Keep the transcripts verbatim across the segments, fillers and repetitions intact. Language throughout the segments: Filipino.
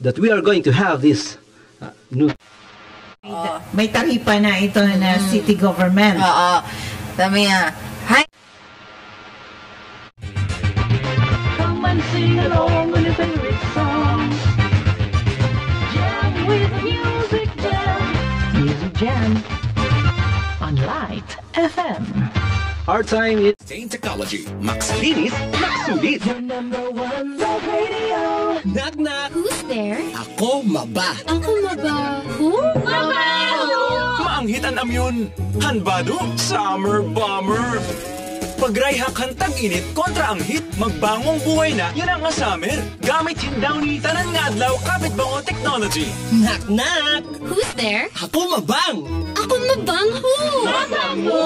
that we are going to have this uh, new... Uh, May taripa na ito na mm. city government. Oo. Sabi niya, hi! Come and sing along with your favorite songs. Jam with Music Jam. Music Jam. On Light F M. Our time is... Same technology. Max linis, max sulit. Your number one Love Radio. Knock knock. Who's there? Ako maba. Ako maba. Who? Maanghitan amyun. Hanbado, summer bomber. Pagrayhak hantag init kontra ang hit, magbangong buhay na, yan ang asamer. Gamit hindaw ni tanan nga adlaw, kapit bango technology. Knock knock! Who's there? Ako mabang! Ako mabang who? Masambo!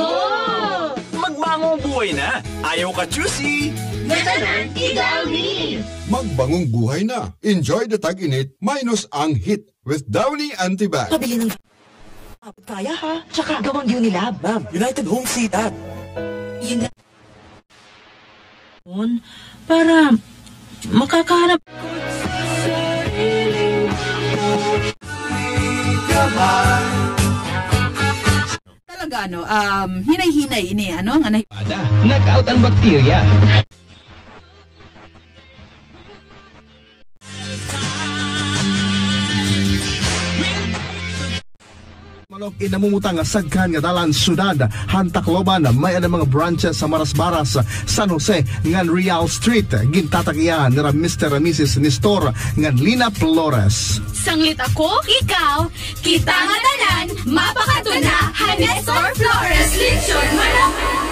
Magbangong buhay na, ayaw ka choosy! Natanan idaw ni! Magbangong buhay na, enjoy the tag init minus ang hit with Downy Antibac. Pabili ng... Kaya ha? Tsaka gawang Unilab, ma'am. United Home Seat at... para makakahanap talaga ano um hinay-hinay ini ano nga knockout ang bacteria. Malog inamumutang sagkan nga dalan sudad Hantakloban may ada mga branches sa Marasbaras, San Jose ngan Real Street gintatakyan nira Mister and Missus Nestor ngan Lina Flores. Sanglit ako, ikaw, kita nga tanan mapakatuna Hanestor Flores Lechon Mara.